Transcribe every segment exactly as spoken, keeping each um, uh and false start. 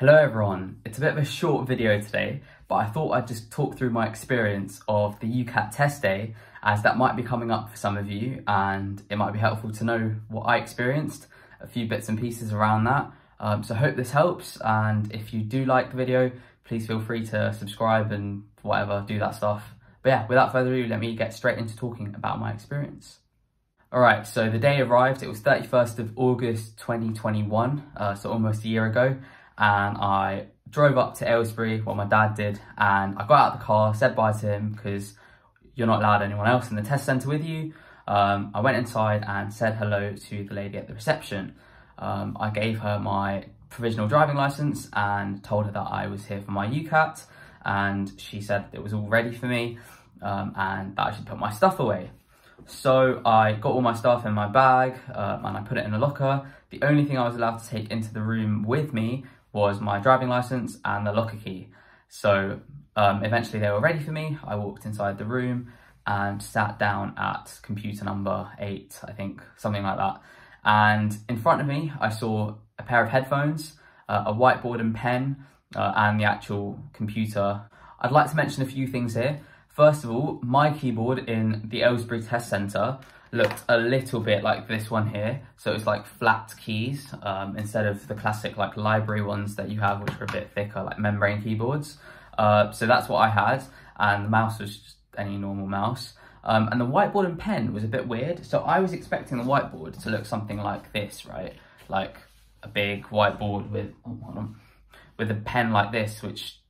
Hello everyone, it's a bit of a short video today, but I thought I'd just talk through my experience of the U CAT test day, as that might be coming up for some of you and it might be helpful to know what I experienced, a few bits and pieces around that. Um, so I hope this helps, and if you do like the video, please feel free to subscribe and whatever, do that stuff. But yeah, without further ado, let me get straight into talking about my experience. Alright, so the day arrived, it was thirty-first of August twenty twenty-one, uh, so almost a year ago. And I drove up to Aylesbury, what my dad did, and I got out of the car, said bye to him because you're not allowed anyone else in the test centre with you. Um, I went inside and said hello to the lady at the reception. Um, I gave her my provisional driving licence and told her that I was here for my U CAT, and she said it was all ready for me um, and that I should put my stuff away. So I got all my stuff in my bag um, and I put it in a locker. The only thing I was allowed to take into the room with me was my driving licence and the locker key. So um, eventually they were ready for me. I walked inside the room and sat down at computer number eight, I think, something like that. And in front of me, I saw a pair of headphones, uh, a whiteboard and pen, uh, and the actual computer. I'd like to mention a few things here. First of all, my keyboard in the Aylesbury Test Centre looked a little bit like this one here. So it's like flat keys um, instead of the classic like library ones that you have, which are a bit thicker, like membrane keyboards. Uh, so that's what I had. And the mouse was just any normal mouse. Um, and the whiteboard and pen was a bit weird. So I was expecting the whiteboard to look something like this, right? Like a big whiteboard with, oh, hold on, with a pen like this, which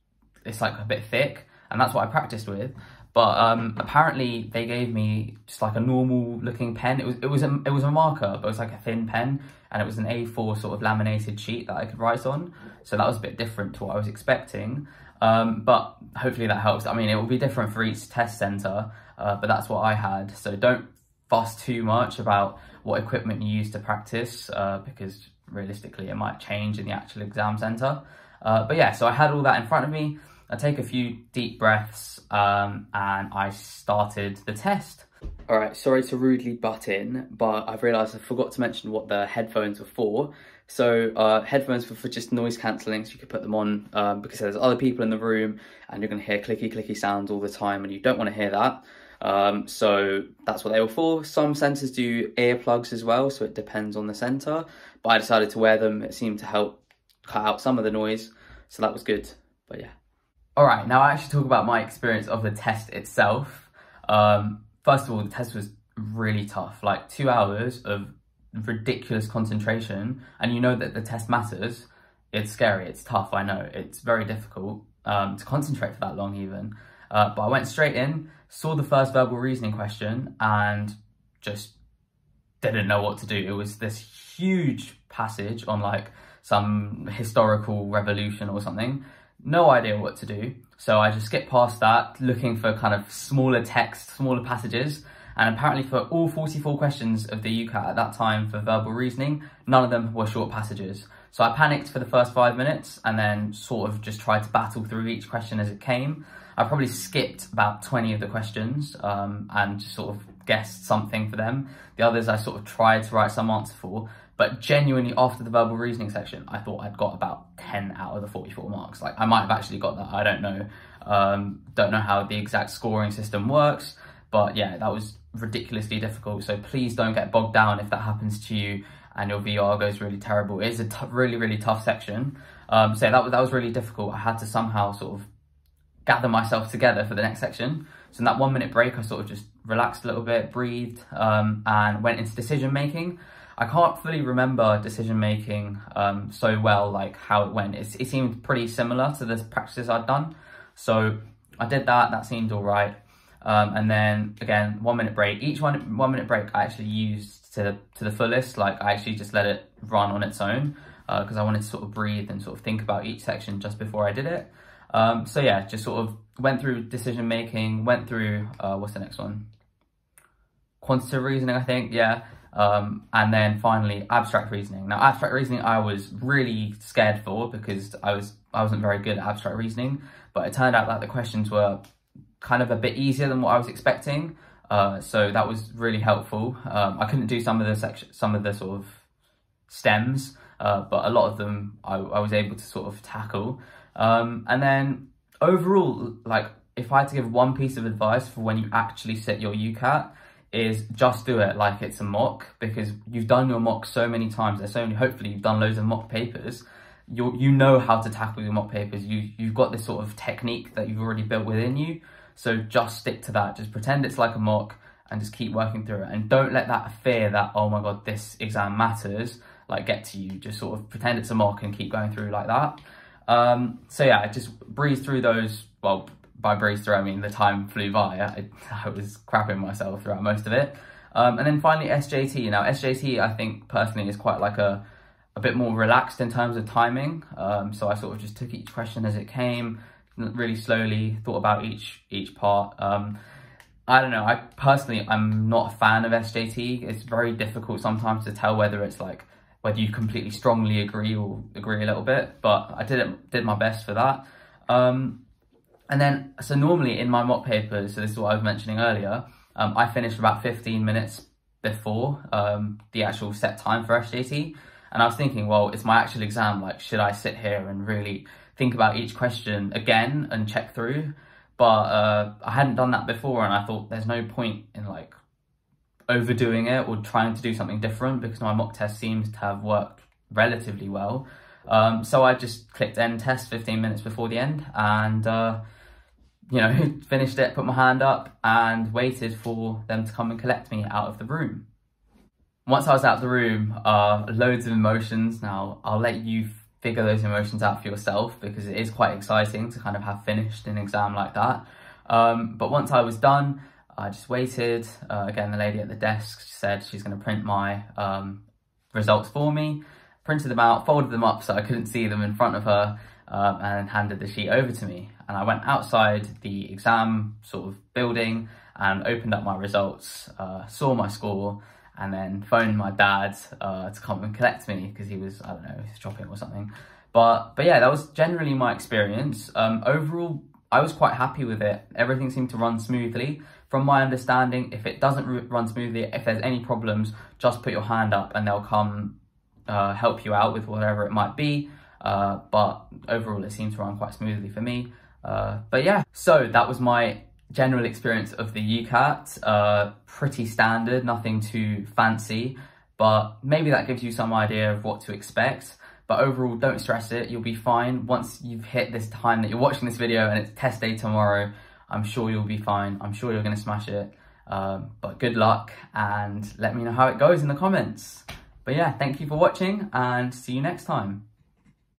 it's like a bit thick. And that's what I practiced with. But um, apparently they gave me just like a normal looking pen. It was it was a, it was a marker, but it was like a thin pen, and it was an A four sort of laminated sheet that I could write on. So that was a bit different to what I was expecting. Um, but hopefully that helps. I mean, it will be different for each test centre, uh, but that's what I had. So don't fuss too much about what equipment you use to practice, uh, because realistically it might change in the actual exam centre. Uh, but yeah, so I had all that in front of me. I take a few deep breaths um, and I started the test. All right, sorry to rudely butt in, but I've realised I forgot to mention what the headphones were for. So uh, headphones were for just noise cancelling, so you could put them on um, because there's other people in the room and you're going to hear clicky clicky sounds all the time and you don't want to hear that. Um, so that's what they were for. Some centres do earplugs as well, so it depends on the centre. But I decided to wear them, it seemed to help cut out some of the noise, so that was good, but yeah. Alright, now I actually talk about my experience of the test itself. Um, first of all, the test was really tough, like two hours of ridiculous concentration, and you know that the test matters. It's scary, it's tough, I know, it's very difficult um, to concentrate for that long even. Uh, but I went straight in, saw the first verbal reasoning question, and just didn't know what to do. It was this huge passage on like some historical revolution or something. No idea what to do, so I just skipped past that, looking for kind of smaller text, smaller passages, and apparently for all forty-four questions of the U CAT at that time for verbal reasoning, none of them were short passages. So I panicked for the first five minutes and then sort of just tried to battle through each question as it came. I probably skipped about twenty of the questions um, and just sort of guessed something for them. The others I sort of tried to write some answer for, but genuinely after the verbal reasoning section, I thought I'd got about ten out of the forty-four marks. Like I might have actually got that, I don't know. Um, don't know how the exact scoring system works, but yeah, that was ridiculously difficult. So please don't get bogged down if that happens to you and your V R goes really terrible. It is a really, really tough section. Um, so that was, that was really difficult. I had to somehow sort of gather myself together for the next section. So in that one minute break, I sort of just relaxed a little bit, breathed, um, and went into decision making. I can't fully remember decision making um, so well, like how it went. It, it seemed pretty similar to the practices I'd done. So I did that, that seemed all right. Um, and then again, one minute break. Each one, one minute break I actually used to the, to the fullest. Like I actually just let it run on its own because uh, I wanted to sort of breathe and sort of think about each section just before I did it. Um, so yeah, just sort of went through decision making, went through, uh, what's the next one? Quantitative reasoning, I think, yeah. Um, and then finally abstract reasoning. Now abstract reasoning I was really scared for because I, was, I wasn't very good at abstract reasoning, but it turned out that the questions were kind of a bit easier than what I was expecting. Uh, so that was really helpful. Um, I couldn't do some of the section, some of the sort of stems uh, but a lot of them I, I was able to sort of tackle. Um, and then overall, like if I had to give one piece of advice for when you actually sit your U CAT, is just do it like it's a mock, because you've done your mock so many times. There's so many, hopefully you've done loads of mock papers. You you know how to tackle your mock papers. You, you've got this sort of technique that you've already built within you. So just stick to that. Just pretend it's like a mock and just keep working through it. And don't let that fear that, oh my God, this exam matters, like get to you. Just sort of pretend it's a mock and keep going through like that. Um, so yeah, just breeze through those. Well, by breeze through, I mean the time flew by. I, I was crapping myself throughout most of it. Um, and then finally S J T. Now S J T, I think personally is quite like a, a bit more relaxed in terms of timing. Um, so I sort of just took each question as it came, really slowly thought about each each part. Um, I don't know, I personally, I'm not a fan of S J T. It's very difficult sometimes to tell whether it's like, whether you completely strongly agree or agree a little bit, but I did, it, did my best for that. Um, and then, so normally in my mock papers, so this is what I was mentioning earlier, um, I finished about fifteen minutes before um, the actual set time for S J T. And I was thinking, well, it's my actual exam, like, should I sit here and really think about each question again and check through? But uh, I hadn't done that before, and I thought there's no point in like overdoing it or trying to do something different, because my mock test seems to have worked relatively well. Um, so I just clicked end test fifteen minutes before the end, and uh, you know, finished it, put my hand up and waited for them to come and collect me out of the room. Once I was out of the room, uh, loads of emotions. Now, I'll let you figure those emotions out for yourself, because it is quite exciting to kind of have finished an exam like that. Um, but once I was done, I just waited. Uh, again, the lady at the desk said she's going to print my um, results for me. Printed them out, folded them up so I couldn't see them in front of her, uh, and handed the sheet over to me. And I went outside the exam sort of building and opened up my results, uh, saw my score, and then phoned my dad uh, to come and collect me, because he was, I don't know, shopping or something. But but yeah, that was generally my experience. Um, overall, I was quite happy with it. Everything seemed to run smoothly. From my understanding, if it doesn't run smoothly, if there's any problems, just put your hand up and they'll come uh, help you out with whatever it might be. Uh, but overall, it seemed to run quite smoothly for me. Uh, but yeah, so that was my general experience of the U CAT, uh, pretty standard, nothing too fancy, but maybe that gives you some idea of what to expect. But overall, don't stress it, you'll be fine. Once you've hit this time that you're watching this video and it's test day tomorrow, I'm sure you'll be fine. I'm sure you're going to smash it, um, but good luck and let me know how it goes in the comments. But yeah, thank you for watching and see you next time.